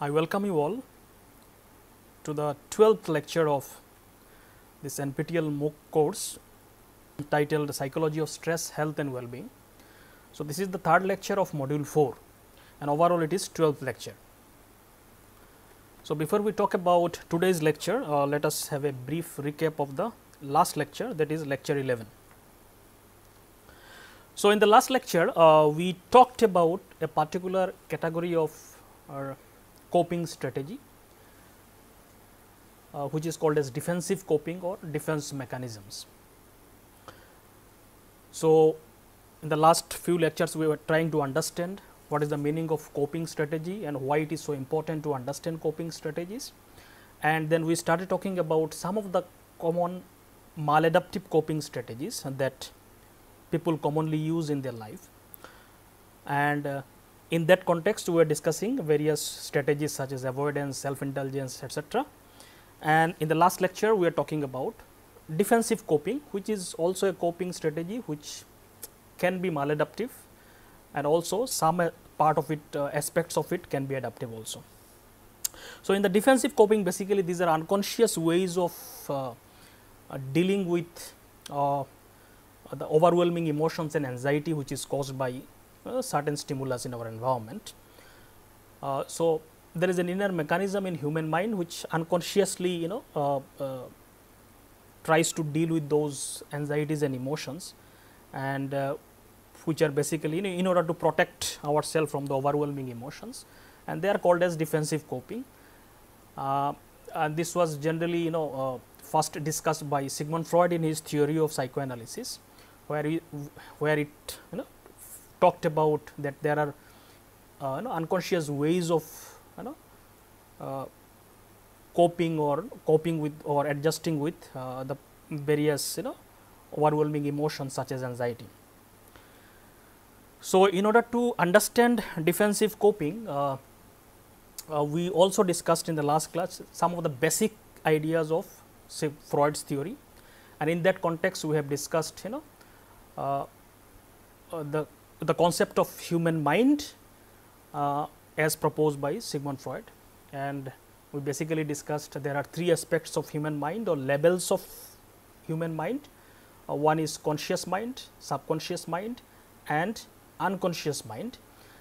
I welcome you all to the 12th lecture of this NPTEL MOOC course titled Psychology of Stress, Health and Well-being. So, this is the third lecture of module 4 and overall it is 12th lecture. So, before we talk about today's lecture, let us have a brief recap of the last lecture, that is lecture 11. So, in the last lecture, we talked about a particular category of coping strategy, which is called as defensive coping or defense mechanisms. So, in the last few lectures we were trying to understand what is the meaning of coping strategy and why it is so important to understand coping strategies, and then we started talking about some of the common maladaptive coping strategies that people commonly use in their life, and in that context, we are discussing various strategies such as avoidance, self-indulgence, etc. And in the last lecture, we are talking about defensive coping, which is also a coping strategy which can be maladaptive, and also some part of it, aspects of it can be adaptive also. So, in the defensive coping, basically these are unconscious ways of dealing with the overwhelming emotions and anxiety which is caused by certain stimulus in our environment. So, there is an inner mechanism in human mind which unconsciously tries to deal with those anxieties and emotions, and which are basically in order to protect ourselves from the overwhelming emotions, and they are called as defensive coping. And this was generally first discussed by Sigmund Freud in his theory of psychoanalysis, where it talked about that there are unconscious ways of coping with or adjusting with the various overwhelming emotions such as anxiety. So, in order to understand defensive coping, we also discussed in the last class some of the basic ideas of say Freud's theory, and in that context we have discussed the concept of human mind as proposed by Sigmund Freud, and we basically discussed there are three aspects of human mind or levels of human mind. One is conscious mind, subconscious mind and unconscious mind,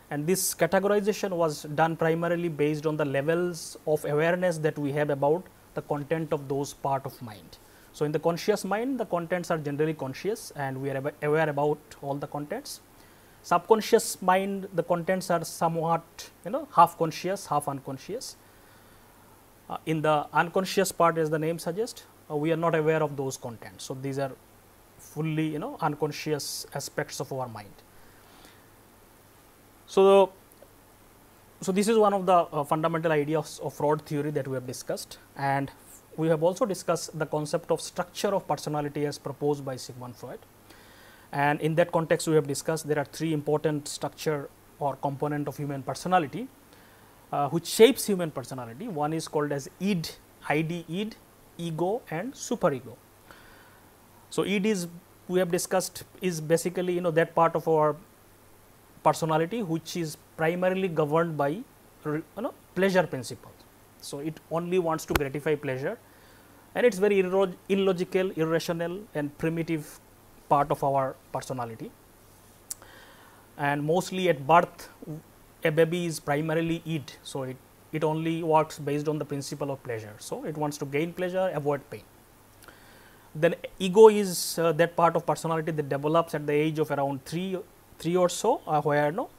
and this categorization was done primarily based on the levels of awareness that we have about the content of those part of mind. So, in the conscious mind the contents are generally conscious and we are aware about all the contents. Subconscious mind, the contents are somewhat half conscious, half unconscious. In the unconscious part, as the name suggests, we are not aware of those contents. So, these are fully unconscious aspects of our mind. So this is one of the fundamental ideas of Freud theory that we have discussed, and we have also discussed the concept of structure of personality as proposed by Sigmund Freud. And in that context, we have discussed there are three important structure or component of human personality, which shapes human personality. One is called as id, id, ego and superego. So, id is, we have discussed, is basically that part of our personality which is primarily governed by pleasure principle. So, it only wants to gratify pleasure, and it is very illogical, irrational and primitive part of our personality, and mostly at birth a baby is primarily id. So, it only works based on the principle of pleasure. So, it wants to gain pleasure, avoid pain. Then ego is that part of personality that develops at the age of around 3 3 or so, where no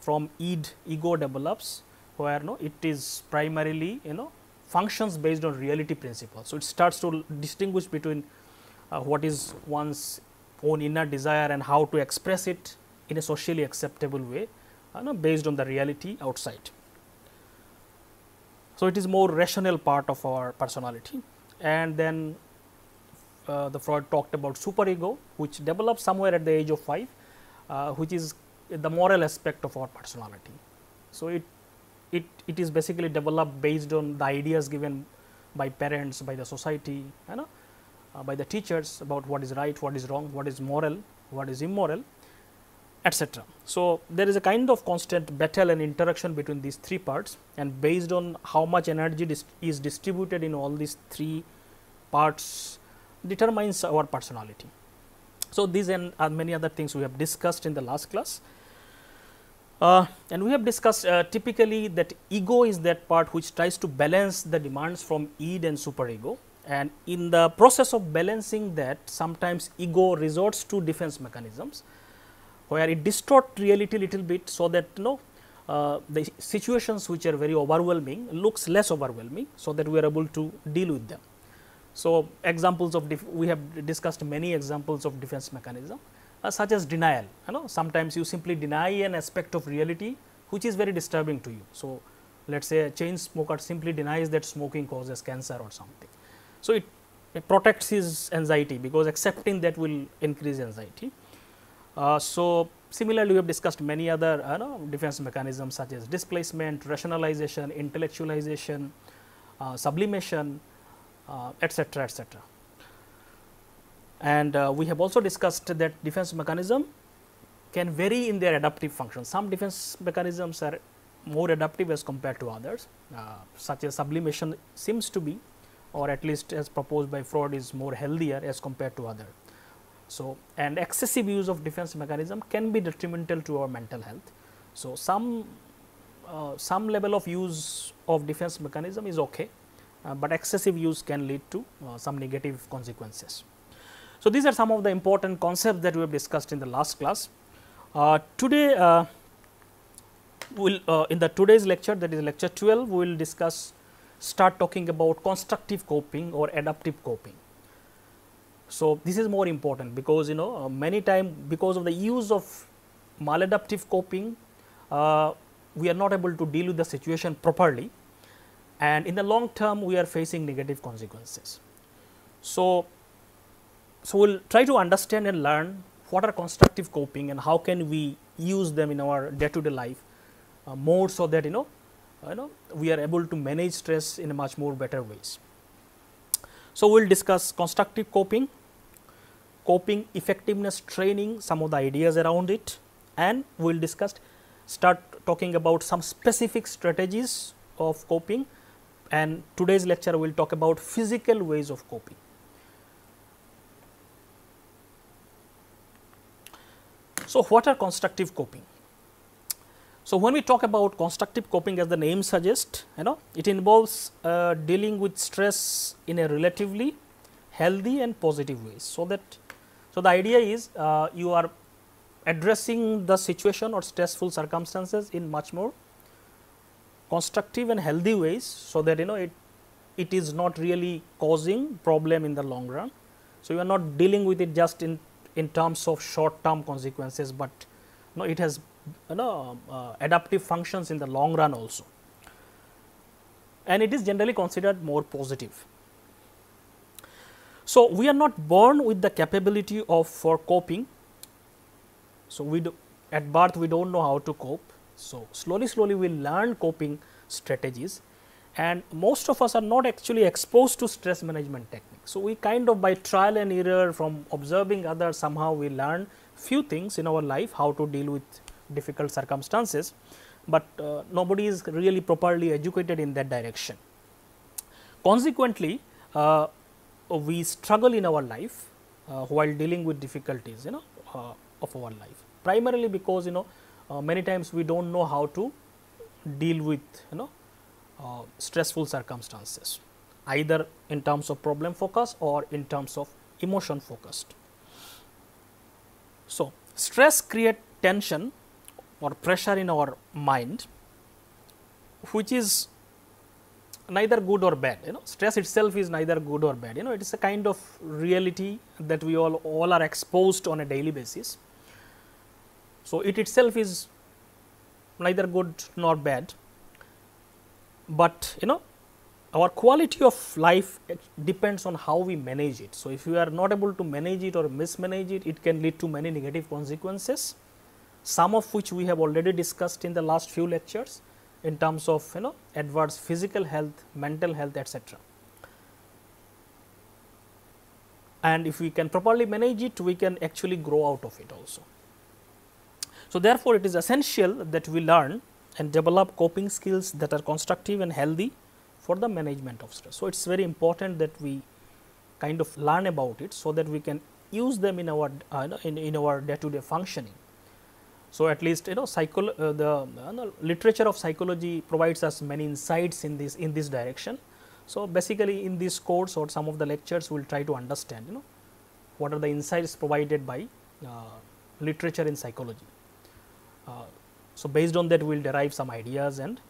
from id ego develops, where no it is primarily functions based on reality principle. So, it starts to distinguish between what is one's own inner desire and how to express it in a socially acceptable way based on the reality outside. So, it is more rational part of our personality. And then the Freud talked about superego, which develops somewhere at the age of 5, which is the moral aspect of our personality. So, it is basically developed based on the ideas given by parents, by the society, by the teachers about what is right, what is wrong, what is moral, what is immoral, etc. So, there is a kind of constant battle and interaction between these three parts, and based on how much energy is distributed in all these three parts determines our personality. So, these and many other things we have discussed in the last class. And we have discussed typically that ego is that part which tries to balance the demands from id and superego, and in the process of balancing that, sometimes ego resorts to defense mechanisms, where it distorts reality little bit so that the situations which are very overwhelming looks less overwhelming, so that we are able to deal with them. So, examples of we have discussed many examples of defense mechanism. Such as denial, sometimes you simply deny an aspect of reality which is very disturbing to you. So, let us say a chain smoker simply denies that smoking causes cancer or something. So, it protects his anxiety, because accepting that will increase anxiety. So, similarly, we have discussed many other defense mechanisms such as displacement, rationalization, intellectualization, sublimation, etc., etc. And we have also discussed that defense mechanism can vary in their adaptive function. Some defense mechanisms are more adaptive as compared to others, such as sublimation seems to be, or at least as proposed by Freud, is more healthier as compared to others. So, and excessive use of defense mechanism can be detrimental to our mental health. So, some level of use of defense mechanism is okay, but excessive use can lead to some negative consequences. So, these are some of the important concepts that we have discussed in the last class. Today, in today's lecture, that is lecture 12, we will start talking about constructive coping or adaptive coping. So, this is more important, because many times because of the use of maladaptive coping, we are not able to deal with the situation properly, and in the long term we are facing negative consequences. So, we will try to understand and learn what are constructive coping and how can we use them in our day-to-day life more, so that we are able to manage stress in a much more better ways. So, we will discuss constructive coping, coping effectiveness training, some of the ideas around it, and we will start talking about some specific strategies of coping, and today's lecture we will talk about physical ways of coping. So, what are constructive coping? So, when we talk about constructive coping, as the name suggests, it involves dealing with stress in a relatively healthy and positive way. So the idea is you are addressing the situation or stressful circumstances in much more constructive and healthy ways, so that it is not really causing problem in the long run. So, you are not dealing with it just in terms of short term consequences, but it has adaptive functions in the long run also, and it is generally considered more positive. So, we are not born with the capability for coping. So, at birth we do not know how to cope. So, slowly we learn coping strategies, and most of us are not actually exposed to stress management techniques. So, we kind of by trial and error, from observing others, somehow we learn few things in our life, how to deal with difficult circumstances, but nobody is really properly educated in that direction. Consequently, we struggle in our life while dealing with difficulties of our life, primarily because many times we do not know how to deal with stressful circumstances, either in terms of problem focus or in terms of emotion focused. So, stress creates tension or pressure in our mind, which is neither good or bad. You know, stress itself is neither good or bad. You know, it is a kind of reality that we all are exposed on a daily basis. So, it itself is neither good nor bad, but you know, our quality of life depends on how we manage it. So, if you are not able to manage it or mismanage it, it can lead to many negative consequences, some of which we have already discussed in the last few lectures in terms of, you know, adverse physical health, mental health, etc. And if we can properly manage it, we can actually grow out of it also. So, therefore, it is essential that we learn and develop coping skills that are constructive and healthy for the management of stress. So, it is very important that we kind of learn about it, so that we can use them in our in our day-to-day functioning. So, at least you know the literature of psychology provides us many insights in this direction. So, basically in this course or some of the lectures we will try to understand, you know, what are the insights provided by literature in psychology. So, based on that we will derive some ideas and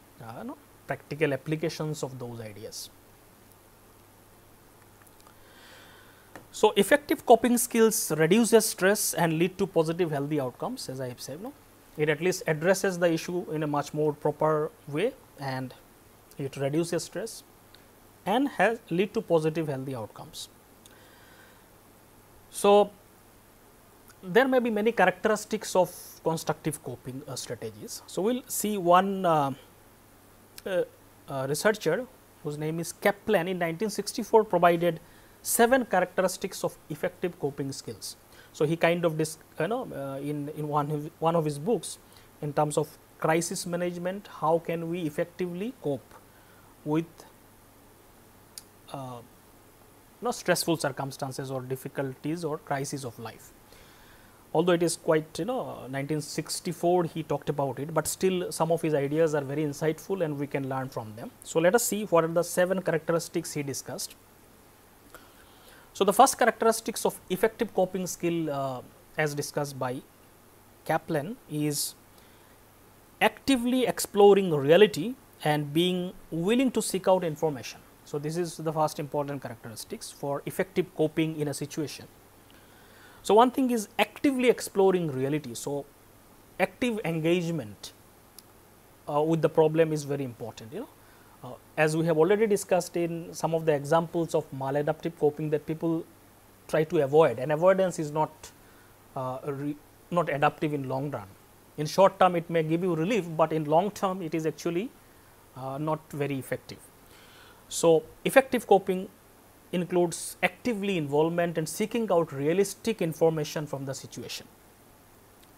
practical applications of those ideas. So, effective coping skills reduces stress and lead to positive healthy outcomes, as I have said. No? It at least addresses the issue in a much more proper way, and it reduces stress and has lead to positive healthy outcomes. So, there may be many characteristics of constructive coping strategies. So, we will see one researcher whose name is Kaplan in 1964 provided 7 characteristics of effective coping skills. So, he kind of in one of his books in terms of crisis management, how can we effectively cope with stressful circumstances or difficulties or crises of life. Although it is quite 1964 he talked about it, but still some of his ideas are very insightful and we can learn from them. So, let us see what are the 7 characteristics he discussed. So, the first characteristics of effective coping skill as discussed by Kaplan is actively exploring reality and being willing to seek out information. So, this is the first important characteristics for effective coping in a situation. So, one thing is actively exploring reality. So, active engagement with the problem is very important, you know. As we have already discussed in some of the examples of maladaptive coping, that people try to avoid, and avoidance is not adaptive in long run. In short term it may give you relief, but in long term it is actually not very effective. So, effective coping includes actively involvement and seeking out realistic information from the situation.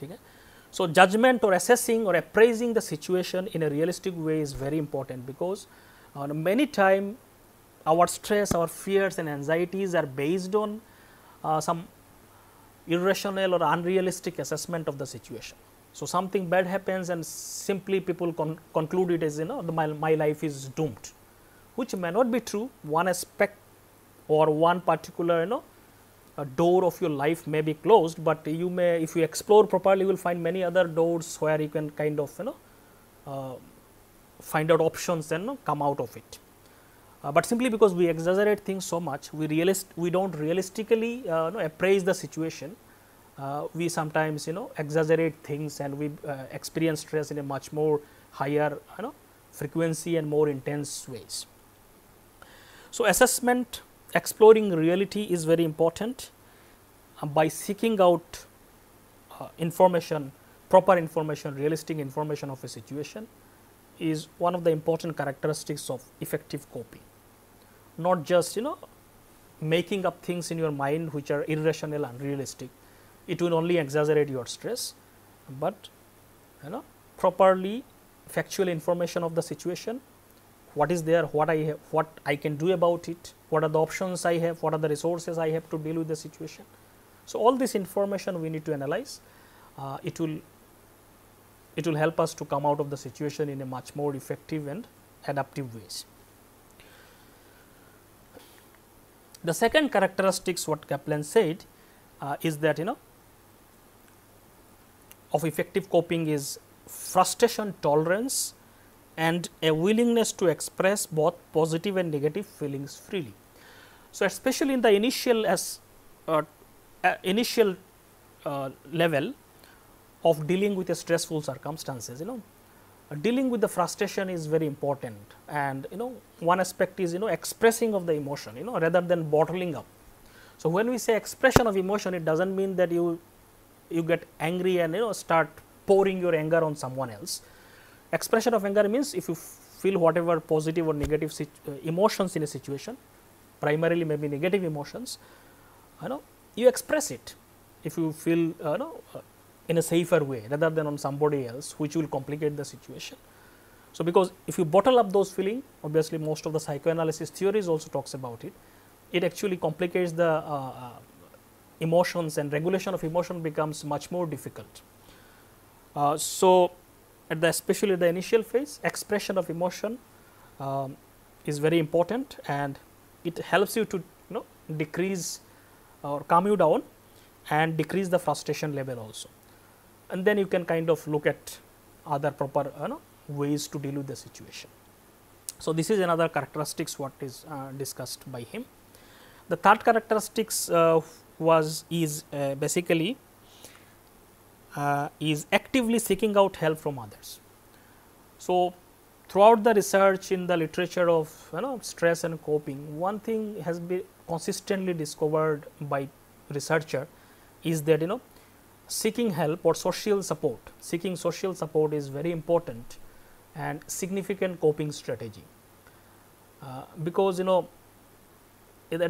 Okay. So, judgment or assessing or appraising the situation in a realistic way is very important, because many times our stress, our fears and anxieties are based on some irrational or unrealistic assessment of the situation. So, something bad happens and simply people conclude it as, you know, my life is doomed, which may not be true. One aspect or one particular a door of your life may be closed, but you may, if you explore properly, you will find many other doors where you can kind of find out options and come out of it. But simply because we exaggerate things so much, we do not realistically appraise the situation. We sometimes exaggerate things, and we experience stress in a much more higher frequency and more intense ways. So, assessment, exploring reality is very important by seeking out information, proper information, realistic information of a situation is one of the important characteristics of effective coping. Not just making up things in your mind which are irrational, unrealistic, it will only exaggerate your stress, but properly factual information of the situation. What is there, what I have, what I can do about it, what are the options I have, what are the resources I have to deal with the situation. So, all this information we need to analyze. It will help us to come out of the situation in a much more effective and adaptive ways. The second characteristics what Kaplan said is that of effective coping is frustration tolerance and a willingness to express both positive and negative feelings freely. So, especially in the initial level of dealing with a stressful circumstances, dealing with the frustration is very important, and one aspect is expressing of the emotion, rather than bottling up. So, when we say expression of emotion, it does not mean that you get angry and start pouring your anger on someone else. Expression of anger means if you feel whatever positive or negative emotions in a situation, primarily maybe negative emotions, you express it if you feel in a safer way rather than on somebody else, which will complicate the situation. So, because if you bottle up those feelings, obviously most of the psychoanalysis theories also talks about it, it actually complicates the emotions, and regulation of emotion becomes much more difficult. So, especially at the initial phase, expression of emotion is very important, and it helps you to decrease or calm you down and decrease the frustration level also. And then you can kind of look at other proper ways to deal with the situation. So, this is another characteristics what is discussed by him. The third characteristics is actively seeking out help from others. So, throughout the research in the literature of stress and coping, one thing has been consistently discovered by researcher is that seeking help or social support, seeking social support is very important and significant coping strategy, because at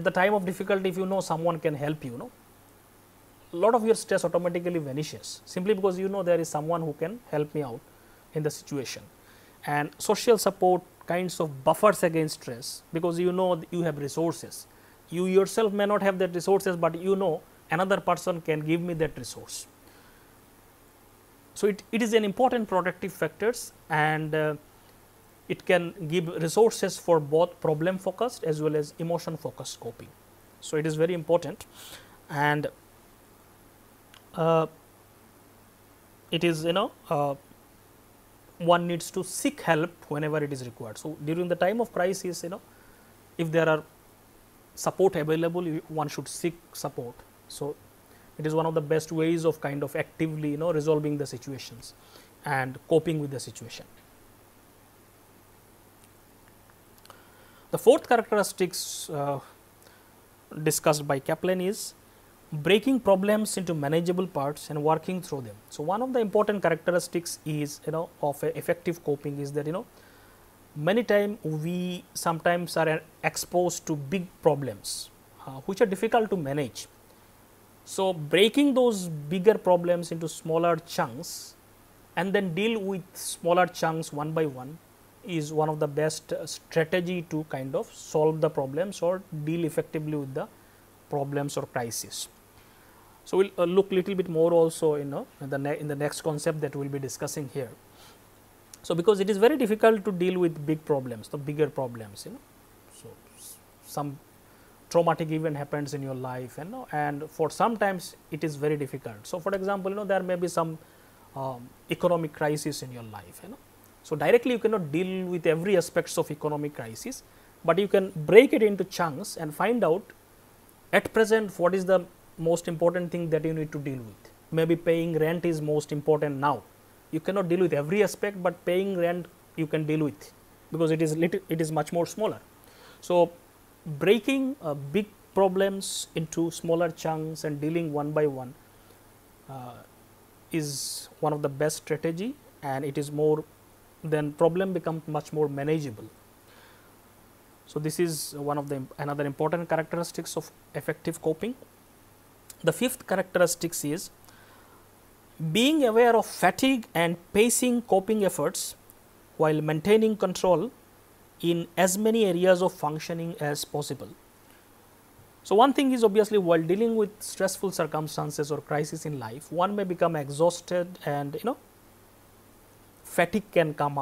the time of difficulty, if someone can help you, lot of your stress automatically vanishes, simply because there is someone who can help me out in the situation. And social support kinds of buffers against stress, because you have resources. You yourself may not have that resources, but another person can give me that resource. So, it is an important protective factors, and it can give resources for both problem focused as well as emotion focused coping. So, it is very important, and it is one needs to seek help whenever it is required. So, during the time of crisis, if there are support available, one should seek support. So, it is one of the best ways of kind of actively resolving the situations and coping with the situation. The fourth characteristics discussed by Kaplan is breaking problems into manageable parts and working through them. So, one of the important characteristics is of effective coping is that many times we sometimes are exposed to big problems which are difficult to manage. So, breaking those bigger problems into smaller chunks and then deal with smaller chunks one by one is one of the best strategy to kind of solve the problems or deal effectively with the problems or crises. So, we will look little bit more also in the next concept that we will be discussing here. So, because it is very difficult to deal with big problems, the bigger problems, so some traumatic event happens in your life, and for sometimes it is very difficult. So, for example, there may be some economic crisis in your life, so directly you cannot deal with every aspects of economic crisis, but you can break it into chunks and find out at present what is the most important thing that you need to deal with. Maybe paying rent is most important now. You cannot deal with every aspect, but paying rent you can deal with, because it is much more smaller. So, breaking big problems into smaller chunks and dealing one by one is one of the best strategy, and it is more than problem becomes much more manageable. So, this is one of the another important characteristics of effective coping. The fifth characteristic is being aware of fatigue and pacing coping efforts while maintaining control in as many areas of functioning as possible. So, one thing is obviously while dealing with stressful circumstances or crisis in life, one may become exhausted, and fatigue can come,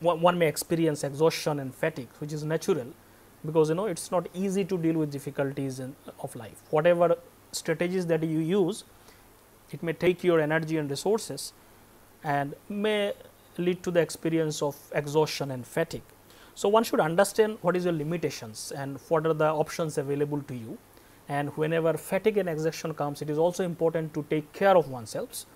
one may experience exhaustion and fatigue, which is natural, because it is not easy to deal with difficulties of life. Whatever strategies that you use, it may take your energy and resources and may lead to the experience of exhaustion and fatigue. So, one should understand what is your limitations and what are the options available to you, and whenever fatigue and exhaustion comes, it is also important to take care of oneself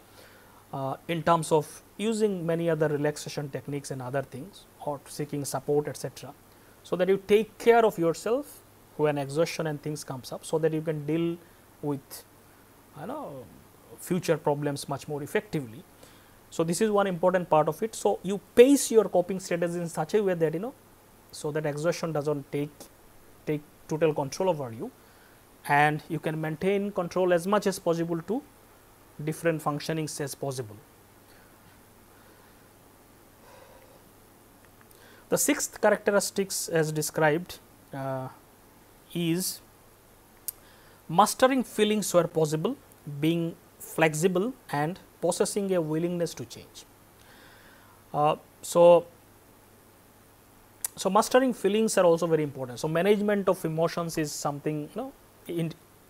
in terms of using many other relaxation techniques and other things, or seeking support, etc. So, that you take care of yourself when exhaustion and things comes up, so that you can deal with future problems much more effectively. So, this is one important part of it. So, you pace your coping strategies in such a way that so that exhaustion does not take total control over you, and you can maintain control as much as possible to different functionings as possible. The sixth characteristics as described is mastering feelings where possible, being flexible and possessing a willingness to change. So mastering feelings are also very important. So, management of emotions is something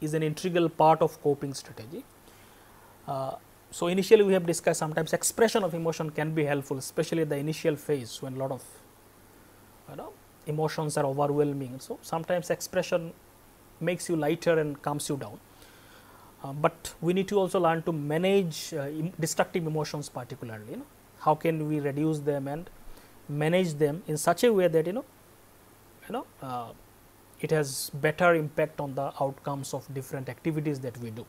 is an integral part of coping strategy. So, initially we have discussed sometimes expression of emotion can be helpful, especially the initial phase when lot of emotions are overwhelming. So, sometimes expression makes you lighter and calms you down. But we need to also learn to manage destructive emotions particularly, how can we reduce them and manage them in such a way that it has better impact on the outcomes of different activities that we do.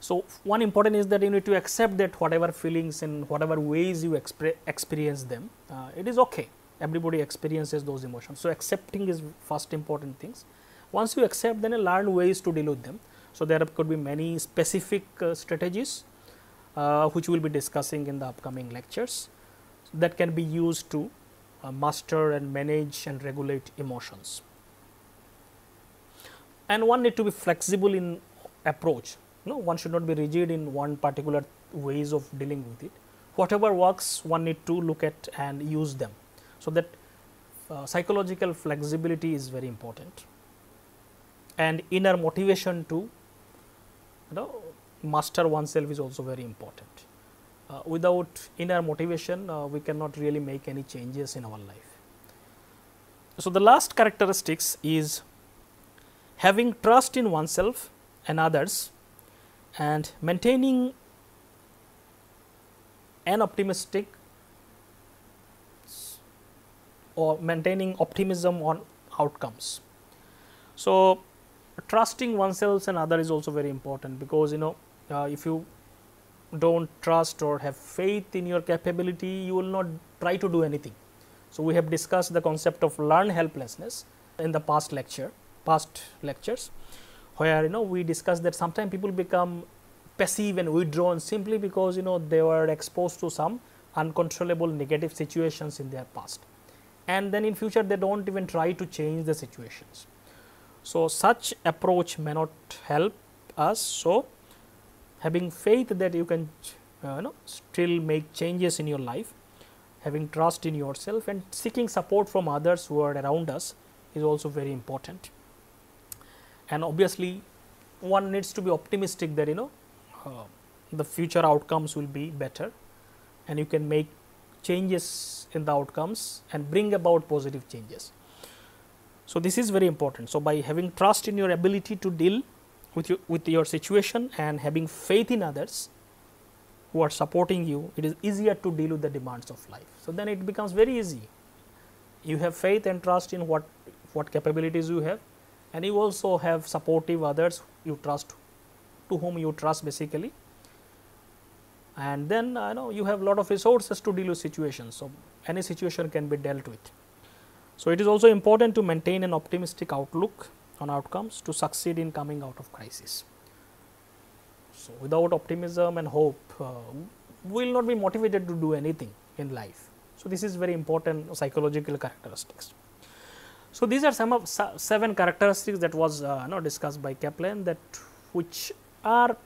So, one important is that you need to accept that whatever feelings and whatever ways you experience them, it is okay, everybody experiences those emotions. So, accepting is first important things. Once you accept, then you learn ways to deal with them. So, there could be many specific strategies which we will be discussing in the upcoming lectures that can be used to master and manage and regulate emotions. And one need to be flexible in approach, one should not be rigid in one particular ways of dealing with it. Whatever works, one need to look at and use them. So, that psychological flexibility is very important, and inner motivation to master oneself is also very important. Without inner motivation, we cannot really make any changes in our life. So, the last characteristics is having trust in oneself and others, and maintaining an optimistic or maintaining optimism on outcomes. So, trusting oneself and others is also very important, because if you do not trust or have faith in your capability, you will not try to do anything. So, we have discussed the concept of learned helplessness in the past lectures, where we discussed that sometimes people become passive and withdrawn simply because they were exposed to some uncontrollable negative situations in their past, and then in future they do not even try to change the situations. So, such approach may not help us. So, having faith that you can still make changes in your life, having trust in yourself and seeking support from others who are around us is also very important. And obviously, one needs to be optimistic that the future outcomes will be better, and you can make changes in the outcomes and bring about positive changes. So, this is very important. So, by having trust in your ability to deal with your situation and having faith in others who are supporting you, it is easier to deal with the demands of life. So, then it becomes very easy. You have faith and trust in what capabilities you have, and you also have supportive others you trust, to whom you trust basically, and then you have lot of resources to deal with situations. So, any situation can be dealt with. So, it is also important to maintain an optimistic outlook on outcomes to succeed in coming out of crisis. So, without optimism and hope, we will not be motivated to do anything in life. So, this is very important psychological characteristics. So, these are some of 7 characteristics that was discussed by Kaplan, that which are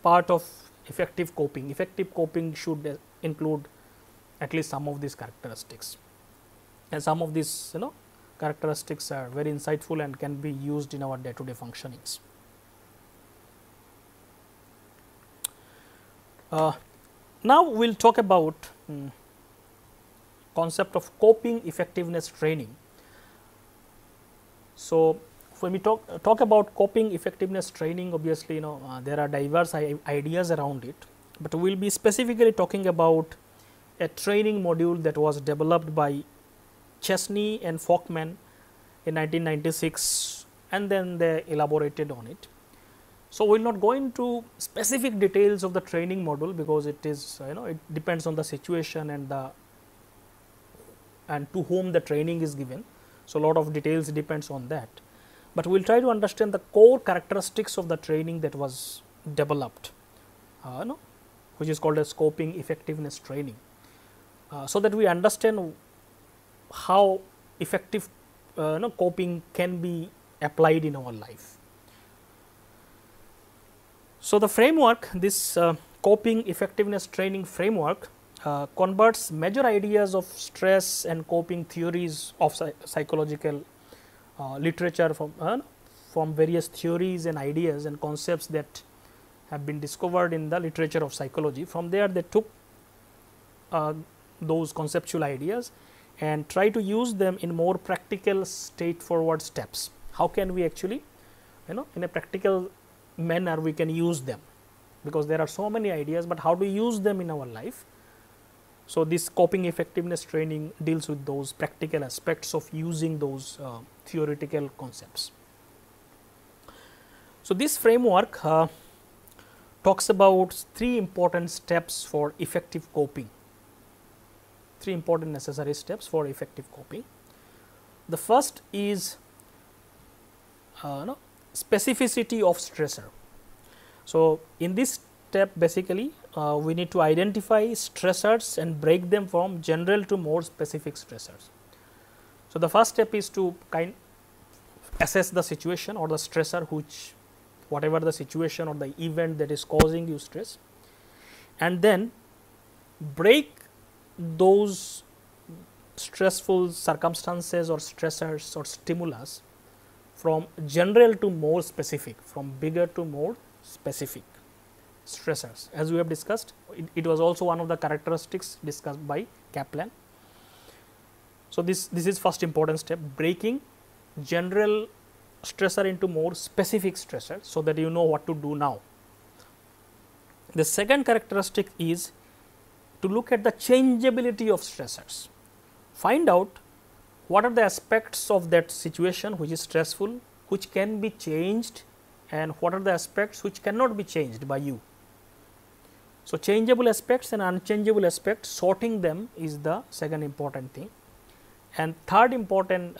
part of effective coping. Effective coping should include at least some of these characteristics. And some of these characteristics are very insightful and can be used in our day-to-day functionings. Now we will talk about concept of coping effectiveness training. So, when we talk about coping effectiveness training, obviously, you know, there are diverse ideas around it, but we will be specifically talking about a training module that was developed by Chesney and Folkman in 1996, and then they elaborated on it. So, we will not go into specific details of the training module, because it is, you know, it depends on the situation and to whom the training is given. So, lot of details depends on that, but we will try to understand the core characteristics of the training that was developed, no, which is called as coping effectiveness training, so that we understand how effective no, coping can be applied in our life. So, the framework, this coping effectiveness training framework converts major ideas of stress and coping theories of psychological literature from various theories and ideas and concepts that have been discovered in the literature of psychology. From there they took those conceptual ideas and try to use them in more practical straightforward steps. How can we actually, you know, in a practical manner we can use them, because there are so many ideas, but how do we use them in our life? So, this coping effectiveness training deals with those practical aspects of using those theoretical concepts. So, this framework talks about three important steps for effective coping, three important necessary steps for effective coping. The first is specificity of stressor. So, in this step basically we need to identify stressors and break them from general to more specific stressors. So, the first step is to assess the situation or the stressor, which whatever the situation or the event that is causing you stress, and then break those stressful circumstances or stressors or stimulus from general to more specific, from bigger to more specific stressors. As we have discussed, it was also one of the characteristics discussed by Kaplan. So, this is first important step, breaking general stressor into more specific stressor, so that you know what to do now. The second characteristic is to look at the changeability of stressors. Find out what are the aspects of that situation which is stressful, which can be changed, and what are the aspects which cannot be changed by you. So, changeable aspects and unchangeable aspects, sorting them is the second important thing. And third important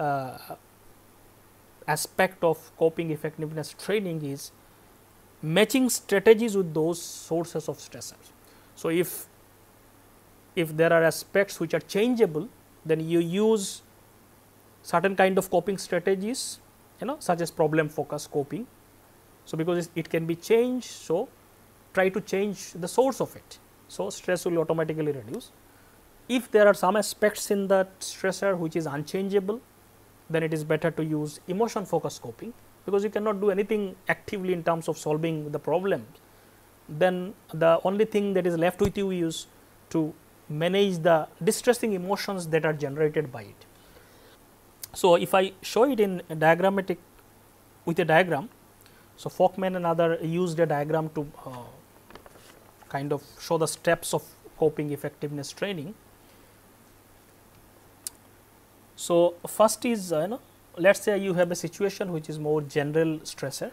aspect of coping effectiveness training is matching strategies with those sources of stressors. So, if there are aspects which are changeable, then you use certain kind of coping strategies, you know, such as problem focused coping. So, because it can be changed, so try to change the source of it. So, stress will automatically reduce. If there are some aspects in that stressor which is unchangeable, then it is better to use emotion focused coping, because you cannot do anything actively in terms of solving the problem. Then the only thing that is left with you is to manage the distressing emotions that are generated by it. So, if I show it in a diagrammatic with a diagram. So, Folkman and other used a diagram to kind of show the steps of coping effectiveness training. So, first is let us say you have a situation which is more general stressor.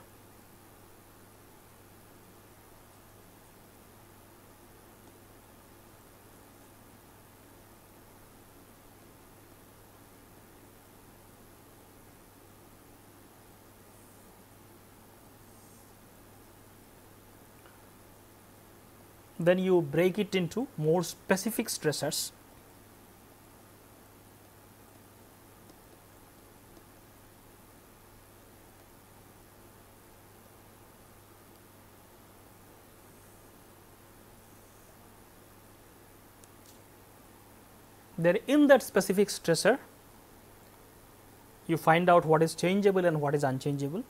Then you break it into more specific stressors. Then in that specific stressor, you find out what is changeable and what is unchangeable.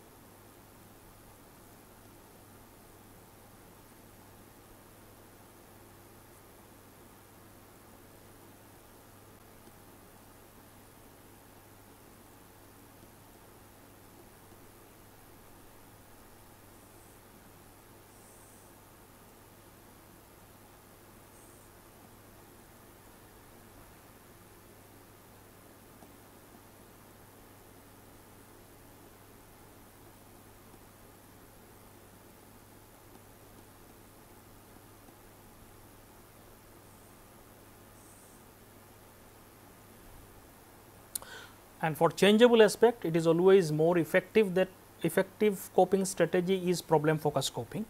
And for changeable aspect, it is always more effective that effective coping strategy is problem focused coping.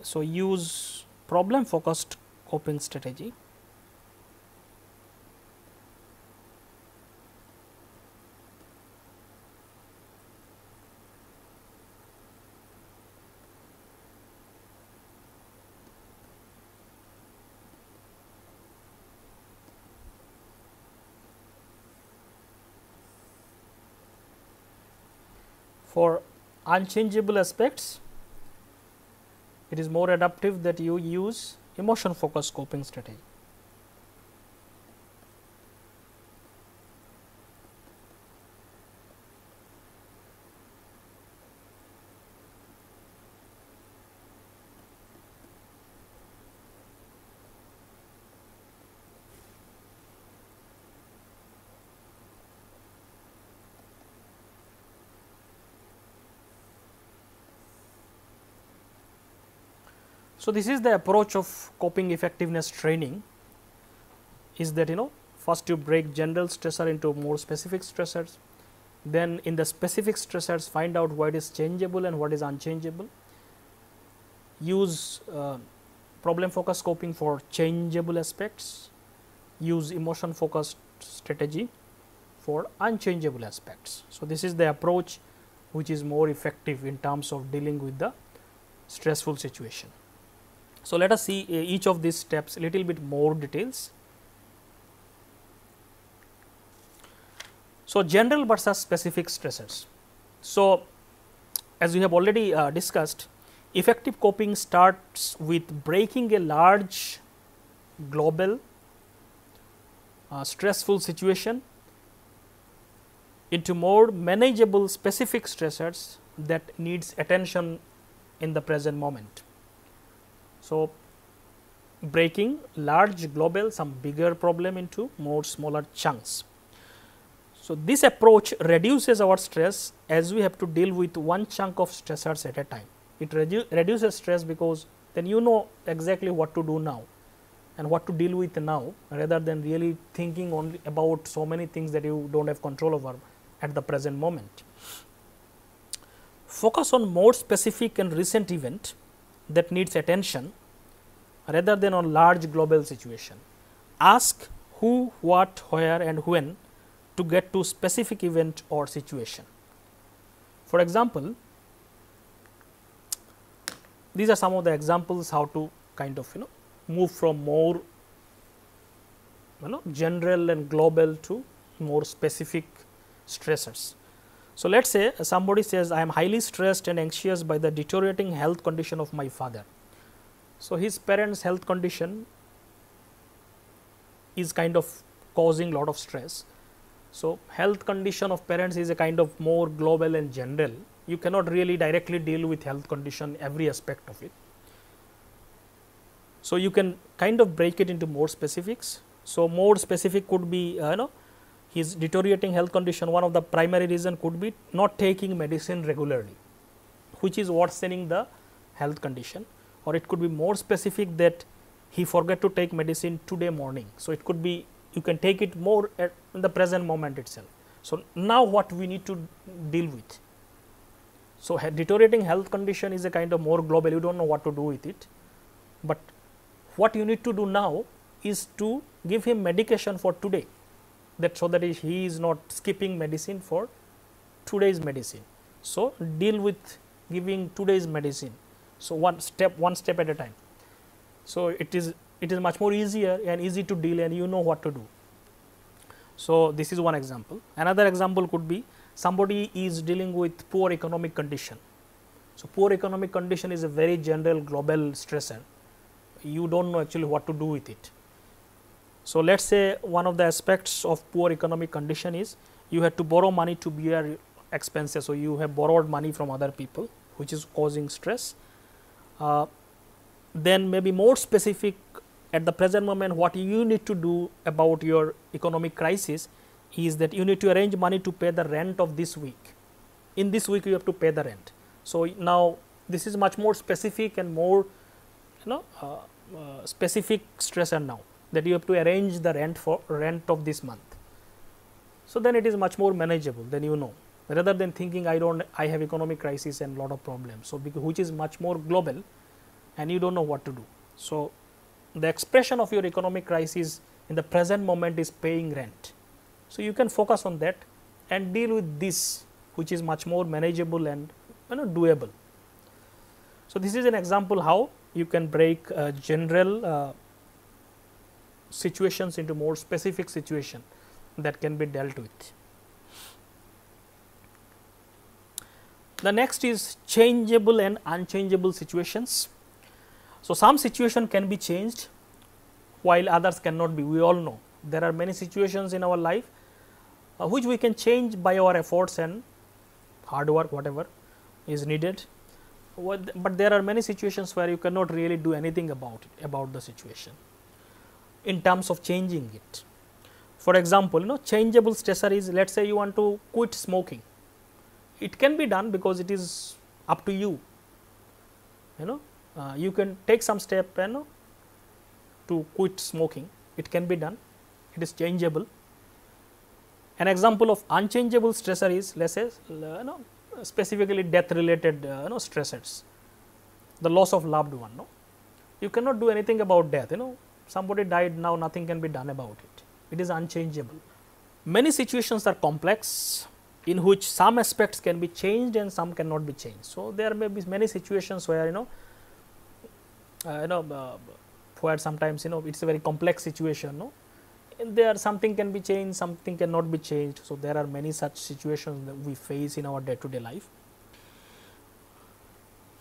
So, use problem focused coping strategy. For unchangeable aspects, it is more adaptive that you use emotion focused coping strategy. So, this is the approach of coping effectiveness training, is that first you break general stressor into more specific stressors, then in the specific stressors find out what is changeable and what is unchangeable, use problem focused coping for changeable aspects, use emotion focused strategy for unchangeable aspects. So, this is the approach which is more effective in terms of dealing with the stressful situation. So, let us see each of these steps a little bit more details. So, general versus specific stressors. So, as we have already discussed, effective coping starts with breaking a large global stressful situation into more manageable specific stressors that needs attention in the present moment. So, breaking large global, some bigger problem into more smaller chunks. So, this approach reduces our stress as we have to deal with one chunk of stressors at a time. It reduces stress because then you know exactly what to do now and what to deal with now, rather than really thinking only about so many things that you do not have control over at the present moment. Focus on more specific and recent event that needs attention rather than on large global situation. Ask who, what, where and when to get to specific event or situation. For example, these are some of the examples how to kind of move from more general and global to more specific stressors. So, let us say somebody says, I am highly stressed and anxious by the deteriorating health condition of my father. So, his parents' health condition is kind of causing lot of stress. So, health condition of parents is a kind of more global and general. You cannot really directly deal with health condition every aspect of it. So, you can kind of break it into more specifics. So, more specific could be his deteriorating health condition, one of the primary reason could be not taking medicine regularly, which is worsening the health condition, or it could be more specific that he forgot to take medicine today morning. So, it could be you can take it more at the present moment itself. So, now what we need to deal with. So, deteriorating health condition is a kind of more global, you do not know what to do with it, but what you need to do now is to give him medication for today. That so that he is not skipping medicine for today's medicine. So, deal with giving today's medicine. So, one step at a time. So, it is much more easier and easy to deal and you know what to do. So, this is one example. Another example could be somebody is dealing with poor economic condition. So, poor economic condition is a very general global stressor. You do not know actually what to do with it. So, let us say one of the aspects of poor economic condition is you had to borrow money to bear expenses. So, you have borrowed money from other people, which is causing stress. Then maybe more specific at the present moment what you need to do about your economic crisis is that you need to arrange money to pay the rent of this week. In this week you have to pay the rent. So, now this is much more specific and more specific stressor now. That you have to arrange the rent of this month. So then it is much more manageable, then you know, rather than thinking I have economic crisis and lot of problems. So because, which is much more global and you do not know what to do. So the expression of your economic crisis in the present moment is paying rent. So you can focus on that and deal with this, which is much more manageable and doable. So this is an example how you can break general situations into more specific situation that can be dealt with. The next is changeable and unchangeable situations. So some situation can be changed while others cannot be. We all know there are many situations in our life which we can change by our efforts and hard work, whatever is needed, but there are many situations where you cannot really do anything about it, about the situation in terms of changing it. For example, changeable stressor is, let us say you want to quit smoking. It can be done because it is up to you, you can take some step to quit smoking, it can be done, it is changeable. An example of unchangeable stressor is, let us say specifically death related stressors, the loss of loved one. You cannot do anything about death, somebody died, now nothing can be done about it, it is unchangeable. Many situations are complex, in which some aspects can be changed and some cannot be changed. So there may be many situations where where sometimes it's a very complex situation. And there something can be changed, something cannot be changed. So there are many such situations that we face in our day-to-day life.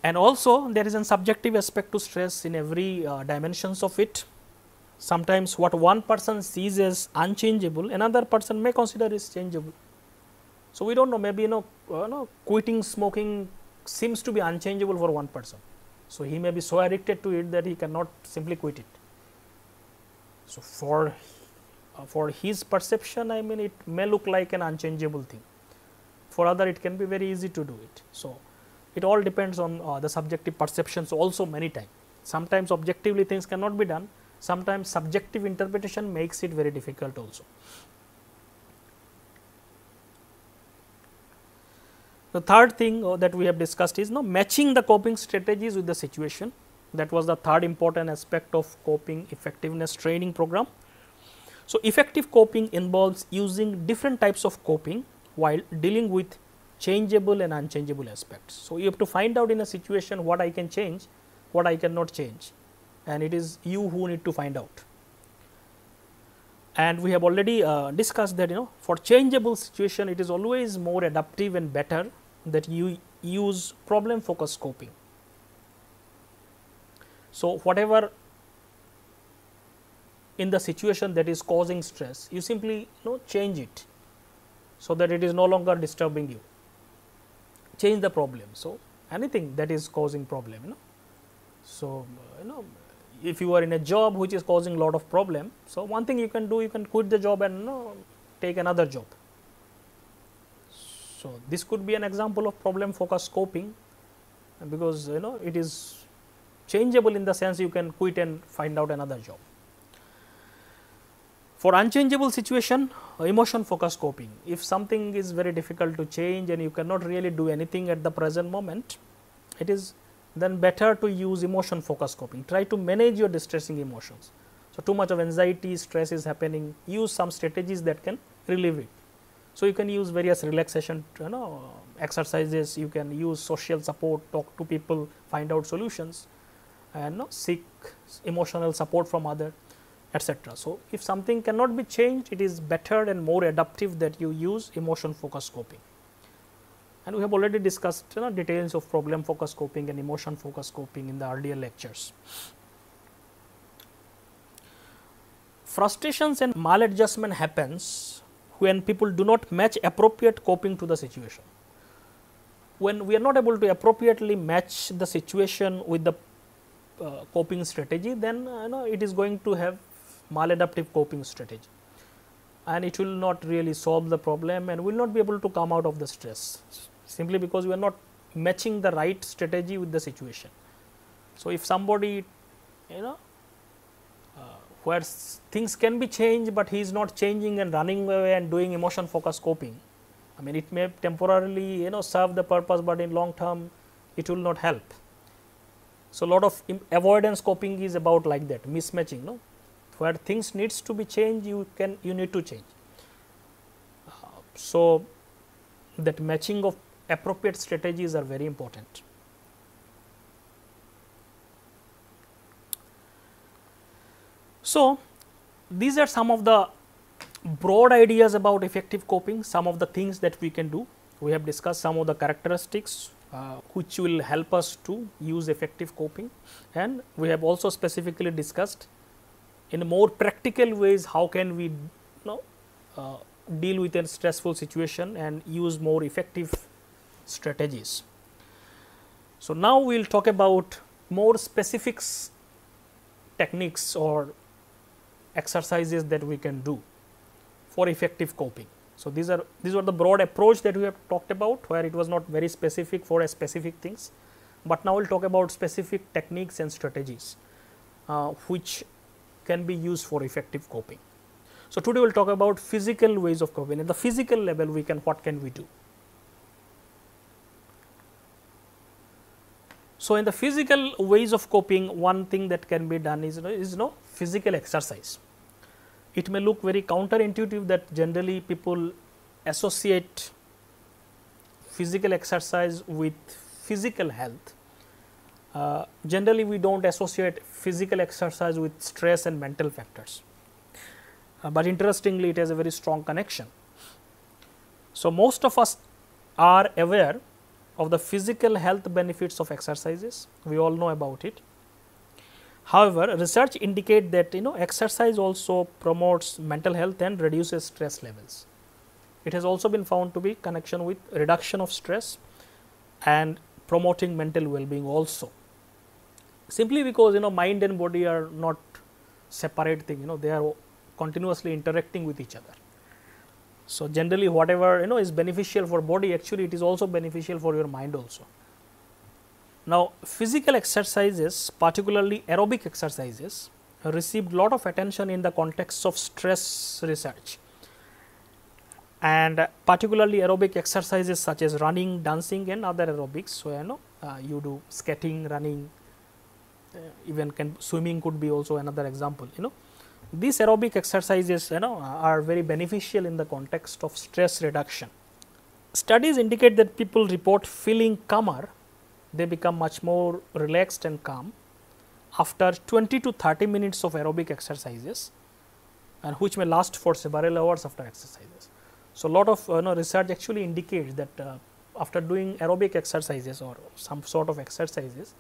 And also there is a subjective aspect to stress in every dimensions of it. Sometimes what one person sees as unchangeable, another person may consider is changeable. So we don't know, maybe quitting smoking seems to be unchangeable for one person. So he may be so addicted to it that he cannot simply quit it. So for his perception, I mean, it may look like an unchangeable thing. For other, it can be very easy to do it. So it all depends on the subjective perceptions also many times. Sometimes objectively things cannot be done, sometimes subjective interpretation makes it very difficult also. The third thing that we have discussed is matching the coping strategies with the situation. That was the third important aspect of coping effectiveness training program. So effective coping involves using different types of coping while dealing with changeable and unchangeable aspects. So you have to find out in a situation what I can change, what I cannot change, and it is you who need to find out. And we have already discussed that for changeable situation it is always more adaptive and better that you use problem focused coping. So whatever in the situation that is causing stress, you simply change it so that it is no longer disturbing you. Change the problem. So anything that is causing problem, So if you are in a job which is causing lot of problem, so one thing you can do, you can quit the job and take another job. So this could be an example of problem focused coping, because it is changeable in the sense you can quit and find out another job. For unchangeable situation, emotion focused coping. If something is very difficult to change and you cannot really do anything at the present moment, it is then better to use emotion focused coping. Try to manage your distressing emotions. So too much of anxiety, stress is happening, use some strategies that can relieve it. So you can use various relaxation exercises, you can use social support, talk to people, find out solutions, and seek emotional support from others, etc. So if something cannot be changed, it is better and more adaptive that you use emotion focused coping. And we have already discussed details of problem focused coping and emotion focused coping in the earlier lectures. Frustrations and maladjustment happens when people do not match appropriate coping to the situation. When we are not able to appropriately match the situation with the coping strategy, then it is going to have maladaptive coping strategy, and it will not really solve the problem and will not be able to come out of the stress, simply because we are not matching the right strategy with the situation. So if somebody where things can be changed, but he is not changing and running away and doing emotion focused coping. I mean, it may temporarily, you know, serve the purpose, but in long term it will not help. So, lot of avoidance coping is about like that mismatching, no, where things needs to be changed, you need to change. So, that matching of appropriate strategies are very important. So, these are some of the broad ideas about effective coping, some of the things that we can do. We have discussed some of the characteristics which will help us to use effective coping, and we have also specifically discussed in more practical ways how can we, you know, deal with a stressful situation and use more effective strategies. So, now we will talk about more specific techniques or exercises that we can do for effective coping. So, these were the broad approach that we have talked about, where it was not very specific for a specific things, but now we will talk about specific techniques and strategies which can be used for effective coping. So, today we will talk about physical ways of coping. At the physical level, what can we do? So, in the physical ways of coping, one thing that can be done is physical exercise. It may look very counterintuitive that generally people associate physical exercise with physical health. Generally, we do not associate physical exercise with stress and mental factors, but interestingly it has a very strong connection. So, most of us are aware of the physical health benefits of exercises, we all know about it. However, research indicates that exercise also promotes mental health and reduces stress levels. It has also been found to be connection with reduction of stress and promoting mental well-being also. Simply because mind and body are not separate thing, they are continuously interacting with each other. So, generally whatever is beneficial for body, actually it is also beneficial for your mind also. Now, physical exercises, particularly aerobic exercises, received lot of attention in the context of stress research, and particularly aerobic exercises such as running, dancing and other aerobics. So, you do skating, running, even swimming could be also another example. These aerobic exercises are very beneficial in the context of stress reduction. Studies indicate that people report feeling calmer. They become much more relaxed and calm after 20 to 30 minutes of aerobic exercises, and which may last for several hours after exercises. So, lot of research actually indicates that after doing aerobic exercises or some sort of exercises,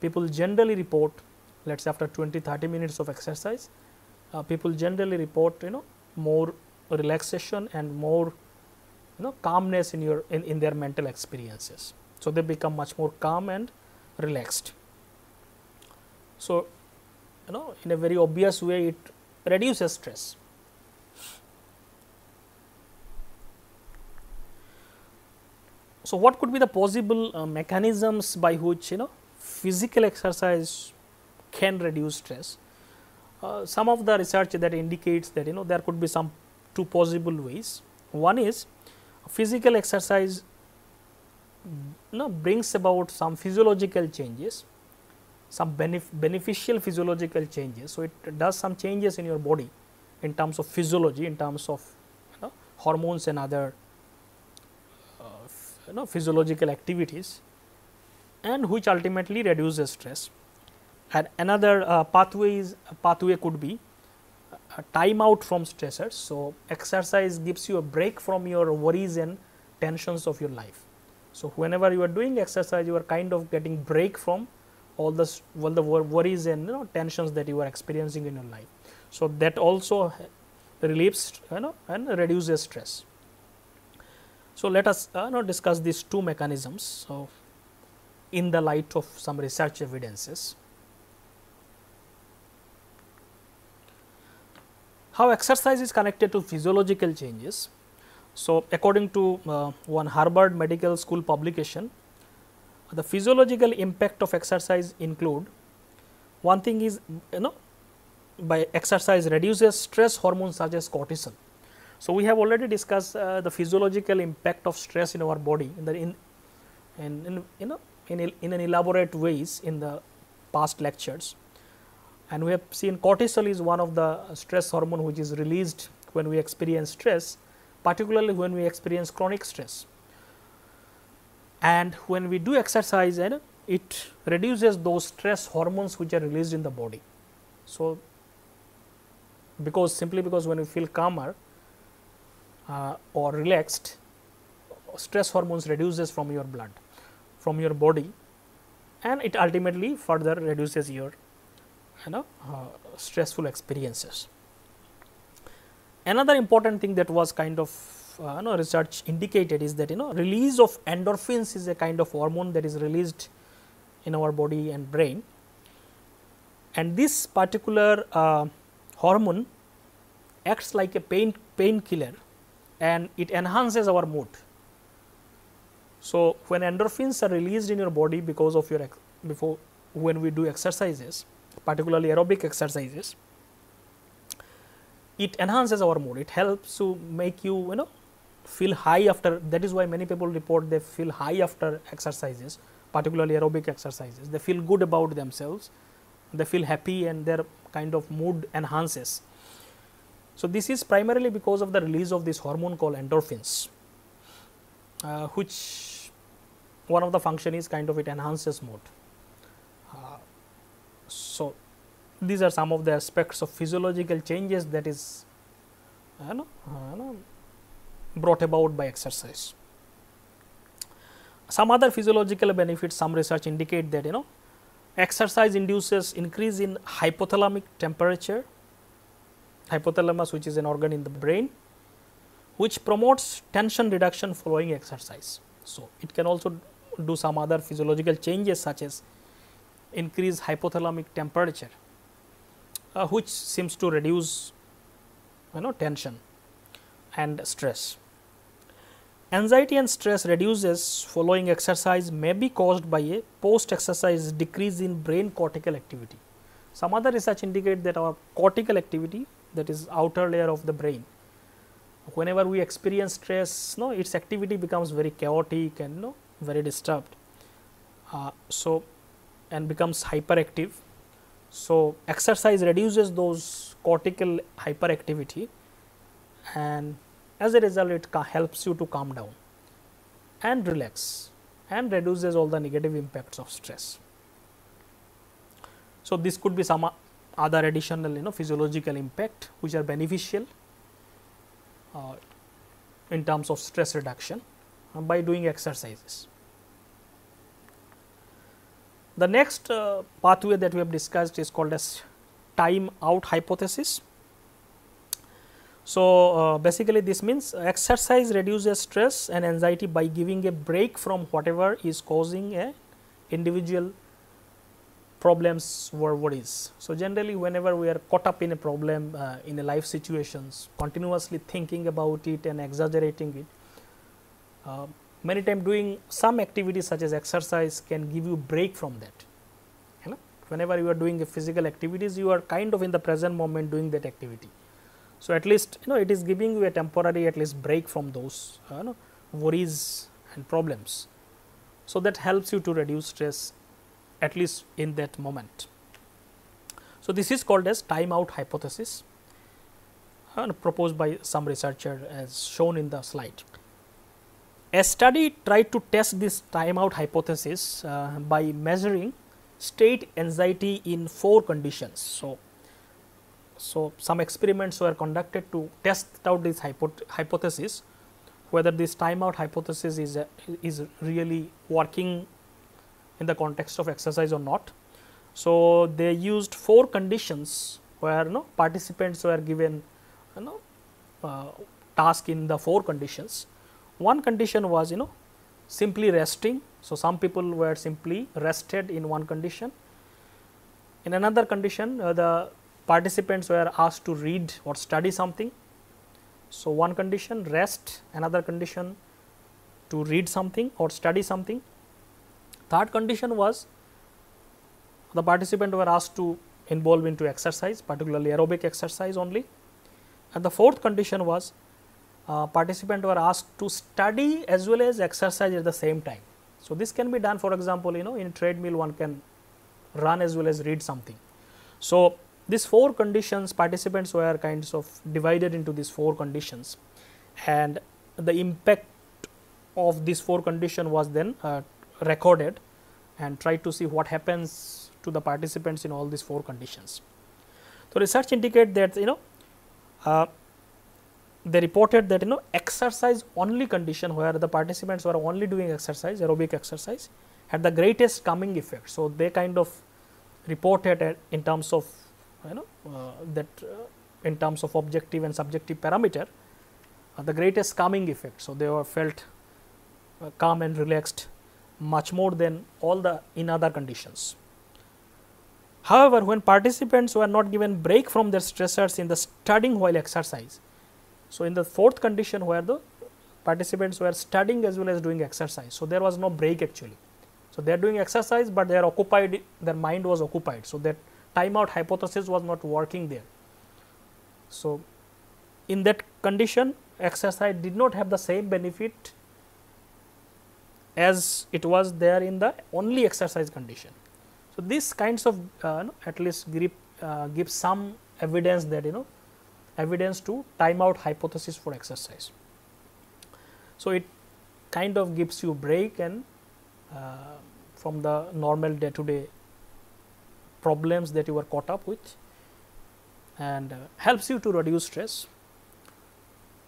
people generally report, let us say after 20-30 minutes of exercise, people generally report more relaxation and more calmness in their mental experiences. So, they become much more calm and relaxed. So, in a very obvious way it reduces stress. So, what could be the possible mechanisms by which physical exercise can reduce stress? Some of the research that indicates that there could be some two possible ways. One is physical exercise brings about some physiological changes, some beneficial physiological changes. So, it does some changes in your body in terms of physiology, in terms of hormones and other physiological activities, and which ultimately reduces stress. And another pathway could be a time out from stressors. So, exercise gives you a break from your worries and tensions of your life. So, whenever you are doing exercise, you are kind of getting break from all the worries and tensions that you are experiencing in your life. So, that also relieves and reduces stress. So, let us discuss these two mechanisms. So, in the light of some research evidences, how exercise is connected to physiological changes. So, according to one Harvard Medical School publication, the physiological impact of exercise include, one thing is by exercise reduces stress hormones such as cortisol. So, we have already discussed the physiological impact of stress in our body in an elaborate ways in the past lectures, and we have seen cortisol is one of the stress hormone which is released when we experience stress, particularly when we experience chronic stress. And when we do exercise, and it reduces those stress hormones which are released in the body. So, simply because when we feel calmer or relaxed, stress hormones reduces from your blood, from your body, and it ultimately further reduces your stressful experiences. Another important thing that was kind of research indicated is that release of endorphins is a kind of hormone that is released in our body and brain, and this particular hormone acts like a painkiller and it enhances our mood. So, when endorphins are released in your body because of your when we do exercises, particularly aerobic exercises, it enhances our mood. It helps to make you feel high after. That is why many people report they feel high after exercises, particularly aerobic exercises. They feel good about themselves, they feel happy, and their kind of mood enhances. So, this is primarily because of the release of this hormone called endorphins, which one of the function is it enhances mood. So, these are some of the aspects of physiological changes that is brought about by exercise. Some other physiological benefits, some research indicate that exercise induces increase in hypothalamic temperature, hypothalamus which is an organ in the brain which promotes tension reduction following exercise. So, it can also do some other physiological changes such as increase hypothalamic temperature, which seems to reduce tension and stress. Anxiety and stress reduces following exercise may be caused by a post exercise decrease in brain cortical activity. Some other research indicate that our cortical activity, that is outer layer of the brain, whenever we experience stress, its activity becomes very chaotic and very disturbed, and becomes hyperactive. So, exercise reduces those cortical hyperactivity, and as a result it helps you to calm down and relax and reduces all the negative impacts of stress. So, this could be some other additional physiological impact which are beneficial in terms of stress reduction by doing exercises. The next pathway that we have discussed is called as time out hypothesis. So, basically this means exercise reduces stress and anxiety by giving a break from whatever is causing a individual problems or worries. So, generally whenever we are caught up in a problem in a life situations, continuously thinking about it and exaggerating it, many times doing some activity such as exercise can give you break from that. Whenever you are doing physical activities, you are kind of in the present moment doing that activity. So, at least it is giving you a temporary break from those worries and problems. So, that helps you to reduce stress at least in that moment. So, this is called as time out hypothesis and proposed by some researcher as shown in the slide. A study tried to test this time out hypothesis by measuring state anxiety in 4 conditions. So, some experiments were conducted to test out this hypothesis, whether this time out hypothesis is really working in the context of exercise or not. So, they used 4 conditions where participants were given task in the 4 conditions. One condition was simply resting. So, some people were simply rested in one condition. In another condition, the participants were asked to read or study something. So, one condition rest, another condition to read something or study something. Third condition was the participant were asked to involved into exercise, particularly aerobic exercise only. And the fourth condition was participants were asked to study as well as exercise at the same time. So, this can be done, for example, you know, in treadmill one can run as well as read something. So, these four conditions, participants were kinds of divided into these four conditions, and the impact of these four conditions was then recorded and tried to see what happens to the participants in all these four conditions. So, research indicate that, you know, they reported that, you know, exercise only condition, where the participants were only doing exercise, aerobic exercise, had the greatest calming effect. So, they kind of reported in terms of, you know, that in terms of objective and subjective parameter, the greatest calming effect. So, they were felt calm and relaxed much more than all the in other conditions. However, when participants were not given break from their stressors in the studying while exercise, so in the fourth condition where the participants were studying as well as doing exercise, so there was no break actually. So, they are doing exercise, but they are occupied, their mind was occupied. So, that time out hypothesis was not working there. So, in that condition, exercise did not have the same benefit as it was there in the only exercise condition. So, these kinds of at least give some evidence that, you know, evidence to time out hypothesis for exercise. So, it kind of gives you break and from the normal day to day problems that you were caught up with, and helps you to reduce stress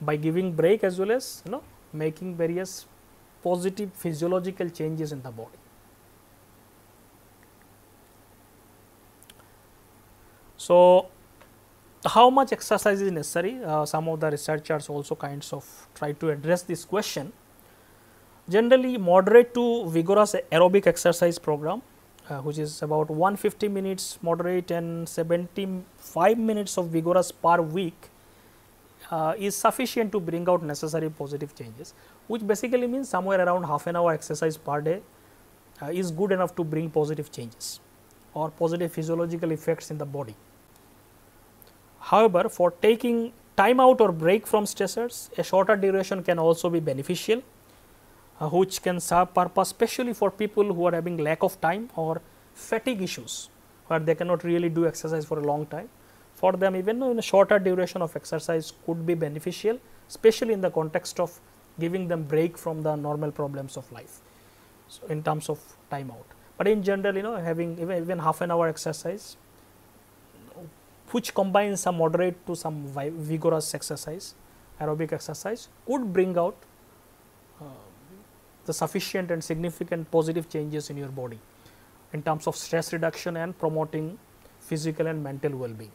by giving break as well as, you know, making various positive physiological changes in the body. So, how much exercise is necessary? Some of the researchers also kinds of try to address this question. Generally, moderate to vigorous aerobic exercise program, which is about 150 minutes moderate and 75 minutes of vigorous per week, is sufficient to bring out necessary positive changes, which basically means somewhere around half an hour exercise per day is good enough to bring positive changes or positive physiological effects in the body. However, for taking time out or break from stressors, a shorter duration can also be beneficial, which can serve purpose especially for people who are having lack of time or fatigue issues, where they cannot really do exercise for a long time. For them, even in a shorter duration of exercise could be beneficial, especially in the context of giving them break from the normal problems of life, so in terms of time out. But in general, you know, having even half an hour exercise, which combines some moderate to some vigorous exercise, aerobic exercise, could bring out the sufficient and significant positive changes in your body in terms of stress reduction and promoting physical and mental well-being.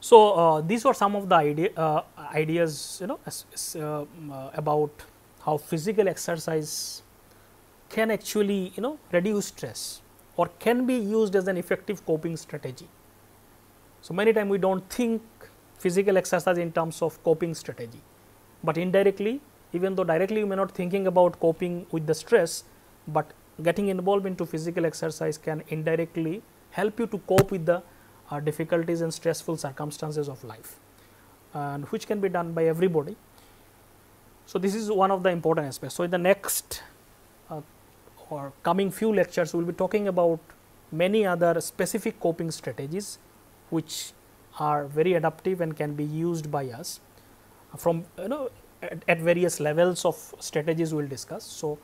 So, these were some of the ideas, you know, about how physical exercise can actually, you know, reduce stress or can be used as an effective coping strategy. So, many times we do not think physical exercise in terms of coping strategy, but indirectly, even though directly you may not thinking about coping with the stress, but getting involved into physical exercise can indirectly help you to cope with the difficulties and stressful circumstances of life, and which can be done by everybody. So, this is one of the important aspects. So, in the next or coming few lectures, we will be talking about many other specific coping strategies, which are very adaptive and can be used by us from, you know, at various levels of strategies we will discuss. So,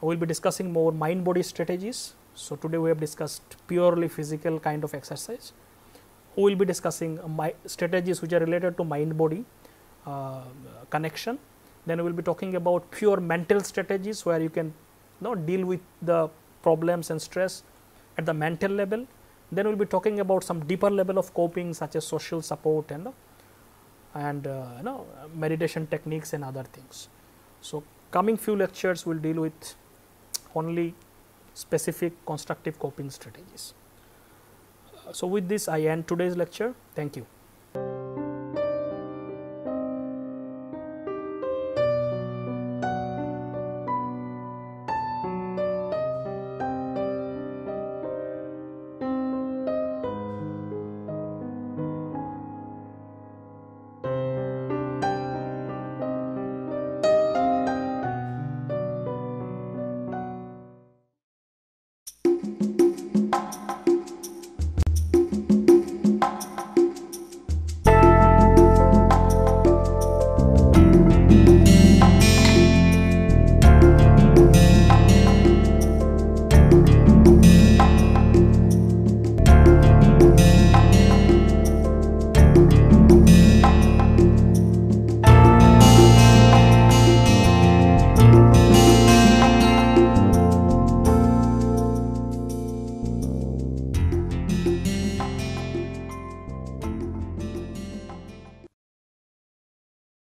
we will be discussing more mind body strategies. So, today we have discussed purely physical kind of exercise. We will be discussing my strategies which are related to mind body connection. Then we will be talking about pure mental strategies, where you can, you know, deal with the problems and stress at the mental level. Then we will be talking about some deeper level of coping, such as social support and you know, meditation techniques and other things. So, coming few lectures will deal with only specific constructive coping strategies. So, with this I end today's lecture. Thank you.